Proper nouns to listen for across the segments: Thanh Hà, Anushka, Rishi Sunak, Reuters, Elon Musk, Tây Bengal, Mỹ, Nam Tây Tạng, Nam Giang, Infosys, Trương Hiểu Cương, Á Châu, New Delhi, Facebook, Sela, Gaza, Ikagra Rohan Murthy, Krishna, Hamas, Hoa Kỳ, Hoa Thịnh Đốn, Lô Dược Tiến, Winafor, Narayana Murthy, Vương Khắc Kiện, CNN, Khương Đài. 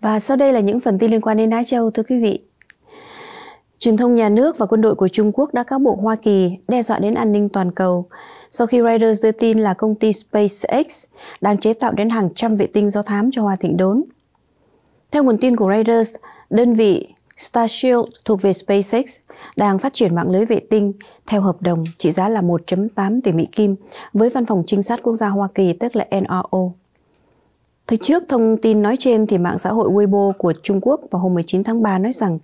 Và sau đây là những phần tin liên quan đến Á Châu, thưa quý vị. Truyền thông nhà nước và quân đội của Trung Quốc đã cáo buộc Hoa Kỳ đe dọa đến an ninh toàn cầu, sau khi Reuters đưa tin là công ty SpaceX đang chế tạo đến hàng trăm vệ tinh do thám cho Hoa Thịnh Đốn. Theo nguồn tin của Reuters, đơn vị Starshield thuộc về SpaceX đang phát triển mạng lưới vệ tinh theo hợp đồng trị giá là 1,8 tỷ Mỹ Kim với Văn phòng Trinh sát Quốc gia Hoa Kỳ, tức là NRO. Trước thông tin nói trên, thì mạng xã hội Weibo của Trung Quốc vào hôm 19 tháng 3 nói rằng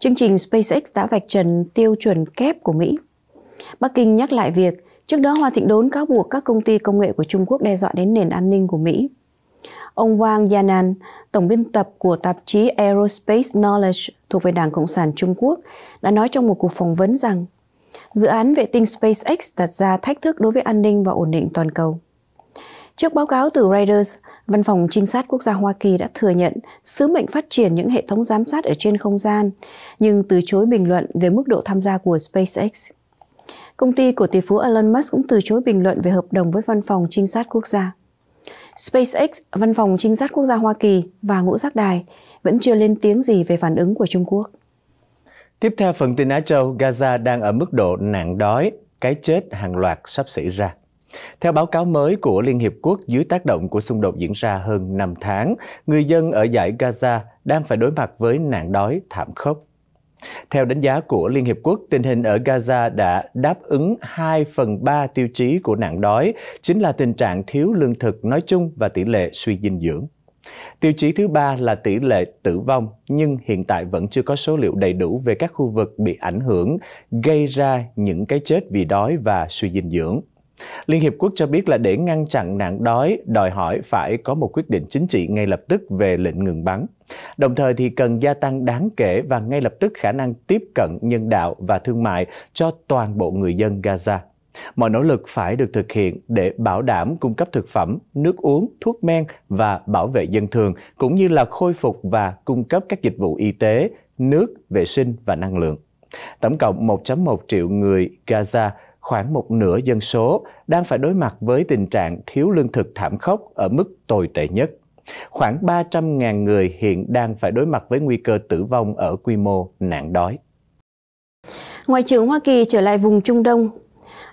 chương trình SpaceX đã vạch trần tiêu chuẩn kép của Mỹ. Bắc Kinh nhắc lại việc trước đó Hoa Thịnh Đốn cáo buộc các công ty công nghệ của Trung Quốc đe dọa đến nền an ninh của Mỹ. Ông Wang Yanan, tổng biên tập của tạp chí Aerospace Knowledge thuộc về Đảng Cộng sản Trung Quốc, đã nói trong một cuộc phỏng vấn rằng dự án vệ tinh SpaceX đặt ra thách thức đối với an ninh và ổn định toàn cầu. Trước báo cáo từ Reuters, Văn phòng Trinh sát Quốc gia Hoa Kỳ đã thừa nhận sứ mệnh phát triển những hệ thống giám sát ở trên không gian, nhưng từ chối bình luận về mức độ tham gia của SpaceX. Công ty của tỷ phú Elon Musk cũng từ chối bình luận về hợp đồng với Văn phòng Trinh sát Quốc gia. SpaceX, Văn phòng Trinh sát Quốc gia Hoa Kỳ và Ngũ Giác Đài vẫn chưa lên tiếng gì về phản ứng của Trung Quốc. Tiếp theo phần tin Á Châu, Gaza đang ở mức độ nạn đói, cái chết hàng loạt sắp xảy ra. Theo báo cáo mới của Liên Hiệp Quốc, dưới tác động của xung đột diễn ra hơn 5 tháng, người dân ở dải Gaza đang phải đối mặt với nạn đói thảm khốc. Theo đánh giá của Liên Hiệp Quốc, tình hình ở Gaza đã đáp ứng 2/3 tiêu chí của nạn đói, chính là tình trạng thiếu lương thực nói chung và tỷ lệ suy dinh dưỡng. Tiêu chí thứ ba là tỷ lệ tử vong, nhưng hiện tại vẫn chưa có số liệu đầy đủ về các khu vực bị ảnh hưởng, gây ra những cái chết vì đói và suy dinh dưỡng. Liên Hiệp Quốc cho biết là để ngăn chặn nạn đói, đòi hỏi phải có một quyết định chính trị ngay lập tức về lệnh ngừng bắn. Đồng thời thì cần gia tăng đáng kể và ngay lập tức khả năng tiếp cận nhân đạo và thương mại cho toàn bộ người dân Gaza. Mọi nỗ lực phải được thực hiện để bảo đảm cung cấp thực phẩm, nước uống, thuốc men và bảo vệ dân thường, cũng như là khôi phục và cung cấp các dịch vụ y tế, nước, vệ sinh và năng lượng. Tổng cộng 1,1 triệu người Gaza, khoảng một nửa dân số, đang phải đối mặt với tình trạng thiếu lương thực thảm khốc ở mức tồi tệ nhất. Khoảng 300.000 người hiện đang phải đối mặt với nguy cơ tử vong ở quy mô nạn đói. Ngoại trưởng Hoa Kỳ trở lại vùng Trung Đông.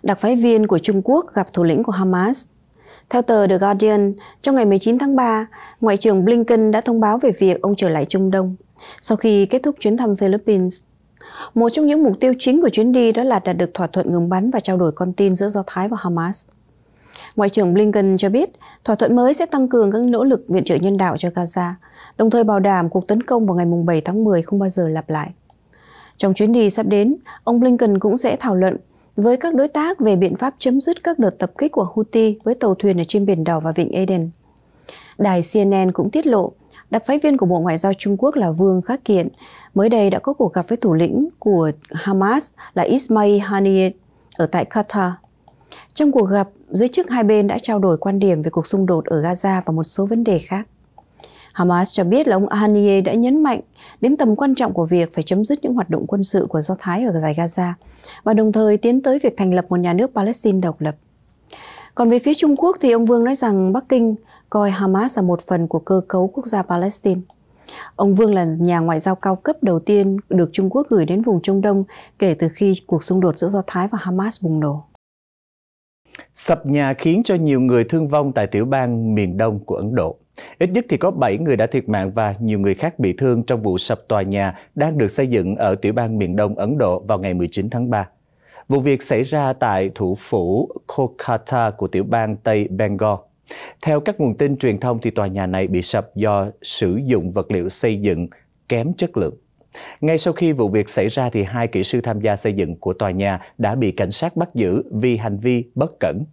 Đặc phái viên của Trung Quốc gặp thủ lĩnh của Hamas. Theo tờ The Guardian, trong ngày 19 tháng 3, Ngoại trưởng Blinken đã thông báo về việc ông trở lại Trung Đông sau khi kết thúc chuyến thăm Philippines. Một trong những mục tiêu chính của chuyến đi đó là đạt được thỏa thuận ngừng bắn và trao đổi con tin giữa Do Thái và Hamas. Ngoại trưởng Blinken cho biết thỏa thuận mới sẽ tăng cường các nỗ lực viện trợ nhân đạo cho Gaza, đồng thời bảo đảm cuộc tấn công vào ngày 7 tháng 10 không bao giờ lặp lại. Trong chuyến đi sắp đến, ông Blinken cũng sẽ thảo luận với các đối tác về biện pháp chấm dứt các đợt tập kích của Houthi với tàu thuyền ở trên Biển Đỏ và Vịnh Eden. Đài CNN cũng tiết lộ, đặc phái viên của Bộ Ngoại giao Trung Quốc là Vương Khắc Kiện mới đây đã có cuộc gặp với thủ lĩnh của Hamas là Ismail Haniyeh ở tại Qatar. Trong cuộc gặp, giới chức hai bên đã trao đổi quan điểm về cuộc xung đột ở Gaza và một số vấn đề khác. Hamas cho biết là ông Haniyeh đã nhấn mạnh đến tầm quan trọng của việc phải chấm dứt những hoạt động quân sự của Do Thái ở dải Gaza và đồng thời tiến tới việc thành lập một nhà nước Palestine độc lập. Còn về phía Trung Quốc thì ông Vương nói rằng Bắc Kinh coi Hamas là một phần của cơ cấu quốc gia Palestine. Ông Vương là nhà ngoại giao cao cấp đầu tiên được Trung Quốc gửi đến vùng Trung Đông kể từ khi cuộc xung đột giữa Do Thái và Hamas bùng nổ. Sập nhà khiến cho nhiều người thương vong tại tiểu bang miền đông của Ấn Độ. Ít nhất thì có 7 người đã thiệt mạng và nhiều người khác bị thương trong vụ sập tòa nhà đang được xây dựng ở tiểu bang miền đông Ấn Độ vào ngày 19 tháng 3. Vụ việc xảy ra tại thủ phủ Kolkata của tiểu bang Tây Bengal. Theo các nguồn tin truyền thông thì tòa nhà này bị sập do sử dụng vật liệu xây dựng kém chất lượng. Ngay sau khi vụ việc xảy ra thì 2 kỹ sư tham gia xây dựng của tòa nhà đã bị cảnh sát bắt giữ vì hành vi bất cẩn.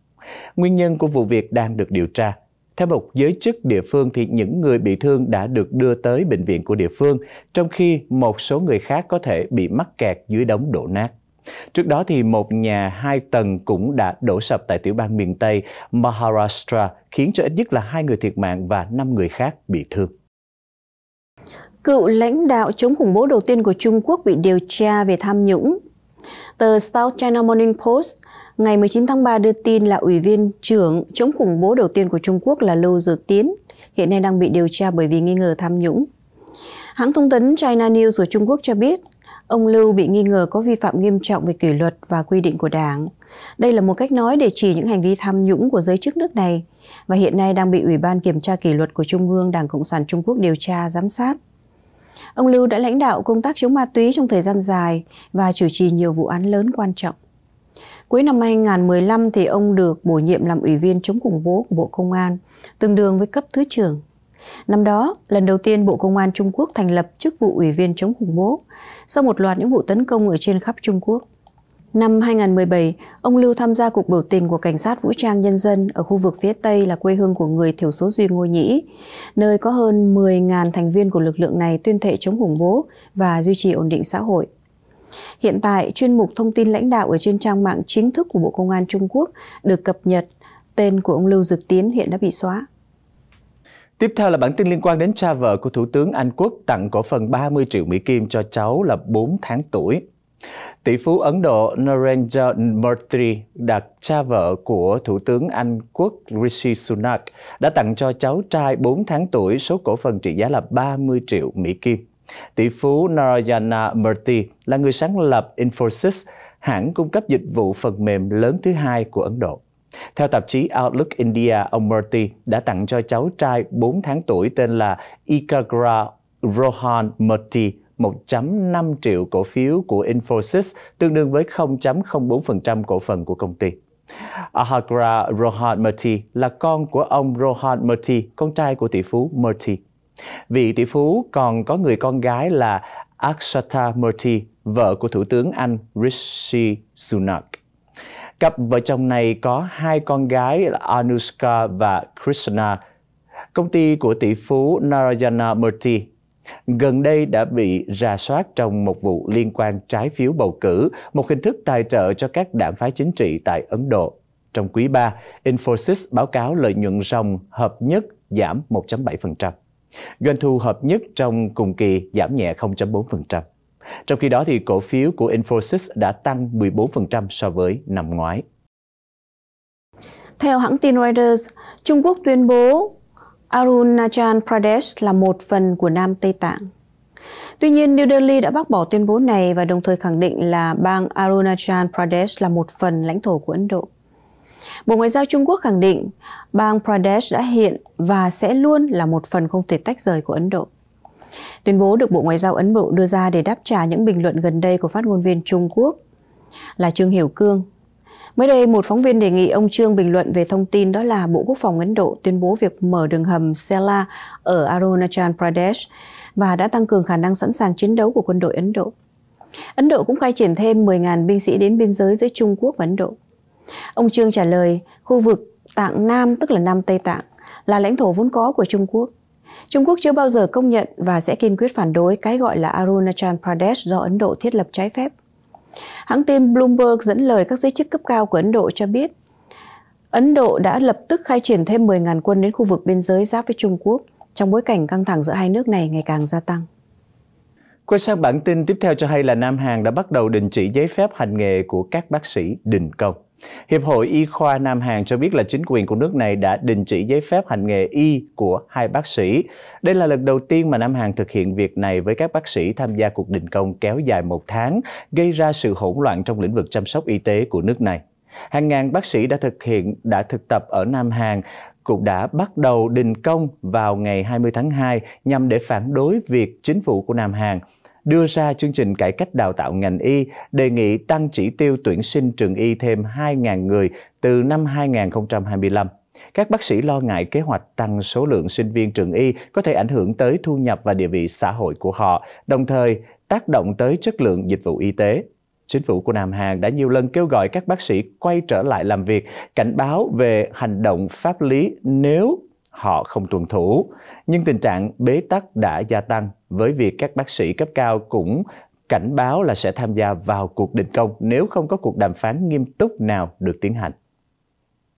Nguyên nhân của vụ việc đang được điều tra. Theo một giới chức địa phương thì những người bị thương đã được đưa tới bệnh viện của địa phương, trong khi một số người khác có thể bị mắc kẹt dưới đống đổ nát. Trước đó thì một nhà 2 tầng cũng đã đổ sập tại tiểu bang miền Tây Maharashtra, khiến cho ít nhất là 2 người thiệt mạng và 5 người khác bị thương. Cựu lãnh đạo chống khủng bố đầu tiên của Trung Quốc bị điều tra về tham nhũng. Tờ South China Morning Post ngày 19 tháng 3 đưa tin là ủy viên trưởng chống khủng bố đầu tiên của Trung Quốc là Lô Dược Tiến hiện nay đang bị điều tra bởi vì nghi ngờ tham nhũng. Hãng thông tấn China News của Trung Quốc cho biết, ông Lưu bị nghi ngờ có vi phạm nghiêm trọng về kỷ luật và quy định của Đảng. Đây là một cách nói để chỉ những hành vi tham nhũng của giới chức nước này và hiện nay đang bị Ủy ban Kiểm tra Kỷ luật của Trung ương Đảng Cộng sản Trung Quốc điều tra, giám sát. Ông Lưu đã lãnh đạo công tác chống ma túy trong thời gian dài và chủ trì nhiều vụ án lớn quan trọng. Cuối năm 2015 thì ông được bổ nhiệm làm Ủy viên chống khủng bố của Bộ Công an, tương đương với cấp Thứ trưởng. Năm đó, lần đầu tiên Bộ Công an Trung Quốc thành lập chức vụ Ủy viên chống khủng bố sau một loạt những vụ tấn công ở trên khắp Trung Quốc. Năm 2017, ông Lưu tham gia cuộc biểu tình của Cảnh sát Vũ trang Nhân dân ở khu vực phía Tây là quê hương của người thiểu số Duy Ngô Nhĩ, nơi có hơn 10.000 thành viên của lực lượng này tuyên thệ chống khủng bố và duy trì ổn định xã hội. Hiện tại, chuyên mục thông tin lãnh đạo ở trên trang mạng chính thức của Bộ Công an Trung Quốc được cập nhật. Tên của ông Lô Dược Tiến hiện đã bị xóa. Tiếp theo là bản tin liên quan đến cha vợ của Thủ tướng Anh Quốc tặng cổ phần 30 triệu Mỹ Kim cho cháu là 4 tháng tuổi. Tỷ phú Ấn Độ Narayana Murthy, đặt cha vợ của Thủ tướng Anh Quốc Rishi Sunak, đã tặng cho cháu trai 4 tháng tuổi số cổ phần trị giá là 30 triệu Mỹ Kim. Tỷ phú Narayana Murthy là người sáng lập Infosys, hãng cung cấp dịch vụ phần mềm lớn thứ hai của Ấn Độ. Theo tạp chí Outlook India, ông Murthy đã tặng cho cháu trai 4 tháng tuổi tên là Ikagra Rohan Murthy 1.5 triệu cổ phiếu của Infosys, tương đương với 0.04% cổ phần của công ty. Ikagra Rohan Murthy là con của ông Rohan Murthy, con trai của tỷ phú Murthy. Vị tỷ phú còn có người con gái là Akshata Murthy, vợ của Thủ tướng Anh Rishi Sunak. Cặp vợ chồng này có hai con gái là Anushka và Krishna. Công ty của tỷ phú Narayana Murthy gần đây đã bị rà soát trong một vụ liên quan trái phiếu bầu cử, một hình thức tài trợ cho các đảng phái chính trị tại Ấn Độ. Trong quý 3, Infosys báo cáo lợi nhuận ròng hợp nhất giảm 1.7%. Doanh thu hợp nhất trong cùng kỳ giảm nhẹ 0.4%. Trong khi đó, thì cổ phiếu của Infosys đã tăng 14% so với năm ngoái. Theo hãng tin Reuters, Trung Quốc tuyên bố Arunachal Pradesh là một phần của Nam Tây Tạng. Tuy nhiên, New Delhi đã bác bỏ tuyên bố này và đồng thời khẳng định là bang Arunachal Pradesh là một phần lãnh thổ của Ấn Độ. Bộ Ngoại giao Trung Quốc khẳng định bang Pradesh đã hiện và sẽ luôn là một phần không thể tách rời của Ấn Độ. Tuyên bố được Bộ Ngoại giao Ấn Độ đưa ra để đáp trả những bình luận gần đây của phát ngôn viên Trung Quốc là Trương Hiểu Cương. Mới đây, một phóng viên đề nghị ông Trương bình luận về thông tin đó là Bộ Quốc phòng Ấn Độ tuyên bố việc mở đường hầm Sela ở Arunachal Pradesh và đã tăng cường khả năng sẵn sàng chiến đấu của quân đội Ấn Độ. Ấn Độ cũng khai triển thêm 10.000 binh sĩ đến biên giới giữa Trung Quốc và Ấn Độ. Ông Trương trả lời, khu vực Tạng Nam, tức là Nam Tây Tạng, là lãnh thổ vốn có của Trung Quốc. Trung Quốc chưa bao giờ công nhận và sẽ kiên quyết phản đối cái gọi là Arunachal Pradesh do Ấn Độ thiết lập trái phép. Hãng tin Bloomberg dẫn lời các giới chức cấp cao của Ấn Độ cho biết, Ấn Độ đã lập tức khai triển thêm 10.000 quân đến khu vực biên giới giáp với Trung Quốc trong bối cảnh căng thẳng giữa hai nước này ngày càng gia tăng. Quay sang bản tin tiếp theo cho hay là Nam Hàn đã bắt đầu đình chỉ giấy phép hành nghề của các bác sĩ đình công. Hiệp hội Y khoa Nam Hàn cho biết là chính quyền của nước này đã đình chỉ giấy phép hành nghề y của hai bác sĩ. Đây là lần đầu tiên mà Nam Hàn thực hiện việc này với các bác sĩ tham gia cuộc đình công kéo dài một tháng, gây ra sự hỗn loạn trong lĩnh vực chăm sóc y tế của nước này. Hàng ngàn bác sĩ đã thực tập ở Nam Hàn cũng đã bắt đầu đình công vào ngày 20 tháng 2 nhằm để phản đối việc chính phủ của Nam Hàn đưa ra chương trình cải cách đào tạo ngành y, đề nghị tăng chỉ tiêu tuyển sinh trường y thêm 2.000 người từ năm 2025. Các bác sĩ lo ngại kế hoạch tăng số lượng sinh viên trường y có thể ảnh hưởng tới thu nhập và địa vị xã hội của họ, đồng thời tác động tới chất lượng dịch vụ y tế. Chính phủ của Nam Hàn đã nhiều lần kêu gọi các bác sĩ quay trở lại làm việc, cảnh báo về hành động pháp lý nếu họ không tuân thủ. Nhưng tình trạng bế tắc đã gia tăng với việc các bác sĩ cấp cao cũng cảnh báo là sẽ tham gia vào cuộc đình công nếu không có cuộc đàm phán nghiêm túc nào được tiến hành.